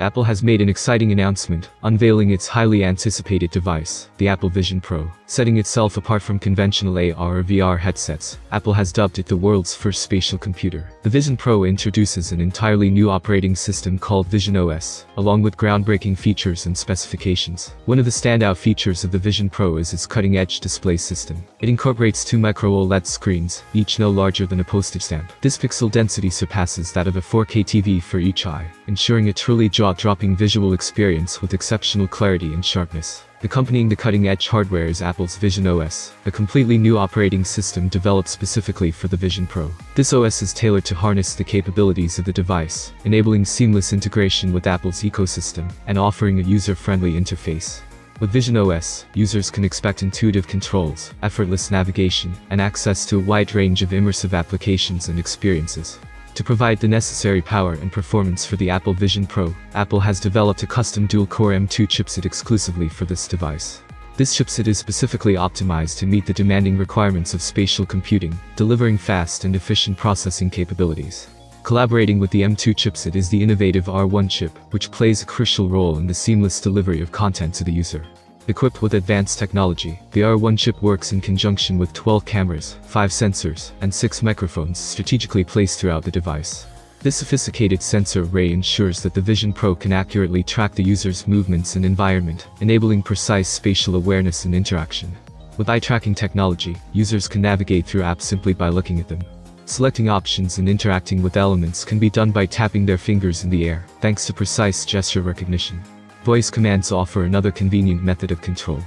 Apple has made an exciting announcement, unveiling its highly anticipated device, the Apple Vision Pro. Setting itself apart from conventional AR or VR headsets, Apple has dubbed it the world's first spatial computer. The Vision Pro introduces an entirely new operating system called visionOS, along with groundbreaking features and specifications. One of the standout features of the Vision Pro is its cutting-edge display system. It incorporates two micro-OLED screens, each no larger than a postage stamp. This pixel density surpasses that of a 4K TV for each eye, ensuring a truly jaw-dropping visual experience with exceptional clarity and sharpness. Accompanying the cutting-edge hardware is Apple's visionOS, a completely new operating system developed specifically for the Vision Pro. This OS is tailored to harness the capabilities of the device, enabling seamless integration with Apple's ecosystem and offering a user-friendly interface. With visionOS, users can expect intuitive controls, effortless navigation, and access to a wide range of immersive applications and experiences. To provide the necessary power and performance for the Apple Vision Pro, Apple has developed a custom dual-core M2 chipset exclusively for this device. This chipset is specifically optimized to meet the demanding requirements of spatial computing, delivering fast and efficient processing capabilities. Collaborating with the M2 chipset is the innovative R1 chip, which plays a crucial role in the seamless delivery of content to the user. Equipped with advanced technology, the R1 chip works in conjunction with 12 cameras, 5 sensors, and 6 microphones strategically placed throughout the device. This sophisticated sensor array ensures that the Vision Pro can accurately track the user's movements and environment, enabling precise spatial awareness and interaction. With eye-tracking technology, users can navigate through apps simply by looking at them. Selecting options and interacting with elements can be done by tapping their fingers in the air, thanks to precise gesture recognition. Voice commands offer another convenient method of control.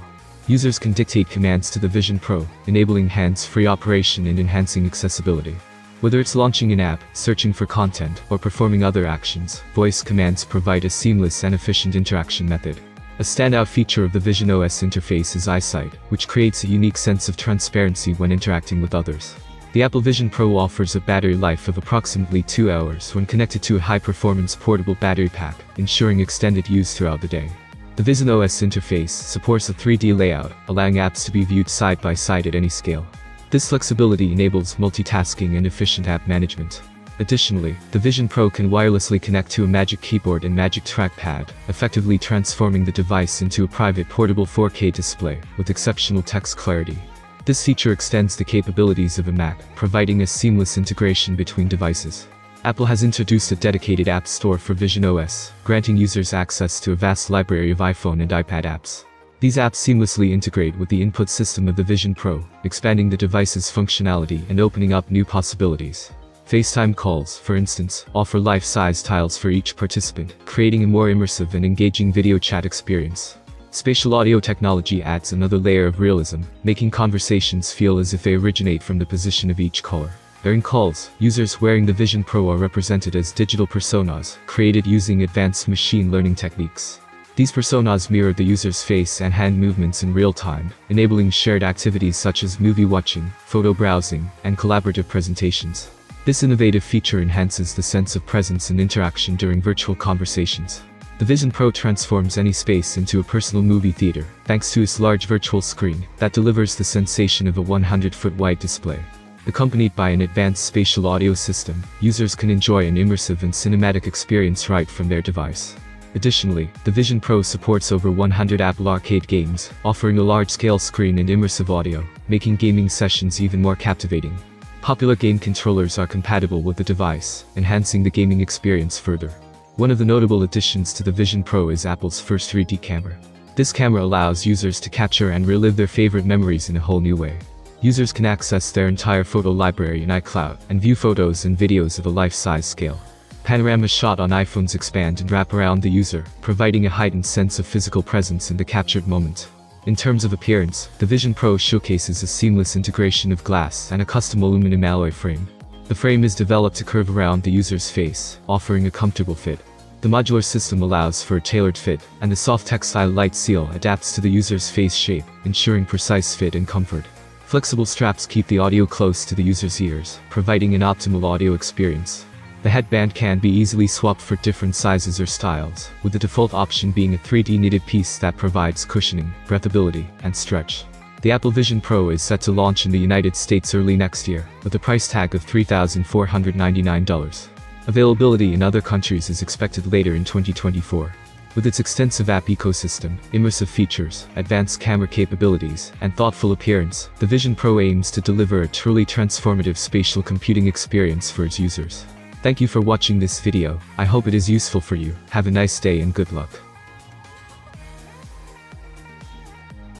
Users can dictate commands to the Vision Pro, enabling hands-free operation and enhancing accessibility. Whether it's launching an app, searching for content, or performing other actions, voice commands provide a seamless and efficient interaction method. A standout feature of the visionOS interface is EyeSight, which creates a unique sense of transparency when interacting with others. The Apple Vision Pro offers a battery life of approximately 2 hours when connected to a high-performance portable battery pack, ensuring extended use throughout the day. The visionOS interface supports a 3D layout, allowing apps to be viewed side-by-side at any scale. This flexibility enables multitasking and efficient app management. Additionally, the Vision Pro can wirelessly connect to a Magic Keyboard and Magic Trackpad, effectively transforming the device into a private portable 4K display with exceptional text clarity. This feature extends the capabilities of a Mac, providing a seamless integration between devices. Apple has introduced a dedicated app store for visionOS, granting users access to a vast library of iPhone and iPad apps. These apps seamlessly integrate with the input system of the Vision Pro, expanding the device's functionality and opening up new possibilities. FaceTime calls, for instance, offer life-size tiles for each participant, creating a more immersive and engaging video chat experience. Spatial audio technology adds another layer of realism, making conversations feel as if they originate from the position of each caller. During calls, users wearing the Vision Pro are represented as digital personas, created using advanced machine learning techniques. These personas mirror the user's face and hand movements in real time, enabling shared activities such as movie watching, photo browsing, and collaborative presentations. This innovative feature enhances the sense of presence and interaction during virtual conversations. The Vision Pro transforms any space into a personal movie theater, thanks to its large virtual screen that delivers the sensation of a 100-foot-wide display. Accompanied by an advanced spatial audio system, users can enjoy an immersive and cinematic experience right from their device. Additionally, the Vision Pro supports over 100 Apple Arcade games, offering a large-scale screen and immersive audio, making gaming sessions even more captivating. Popular game controllers are compatible with the device, enhancing the gaming experience further. One of the notable additions to the Vision Pro is Apple's first 3D camera. This camera allows users to capture and relive their favorite memories in a whole new way. Users can access their entire photo library in iCloud and view photos and videos of a life-size scale. Panorama shot on iPhones expand and wrap around the user, providing a heightened sense of physical presence in the captured moment. In terms of appearance, the Vision Pro showcases a seamless integration of glass and a custom aluminum alloy frame. The frame is developed to curve around the user's face, offering a comfortable fit. The modular system allows for a tailored fit, and the soft textile light seal adapts to the user's face shape, ensuring precise fit and comfort. Flexible straps keep the audio close to the user's ears, providing an optimal audio experience. The headband can be easily swapped for different sizes or styles, with the default option being a 3D knitted piece that provides cushioning, breathability, and stretch. The Apple Vision Pro is set to launch in the United States early next year, with a price tag of $3,499. Availability in other countries is expected later in 2024. With its extensive app ecosystem, immersive features, advanced camera capabilities, and thoughtful appearance, the Vision Pro aims to deliver a truly transformative spatial computing experience for its users. Thank you for watching this video. I hope it is useful for you. Have a nice day and good luck.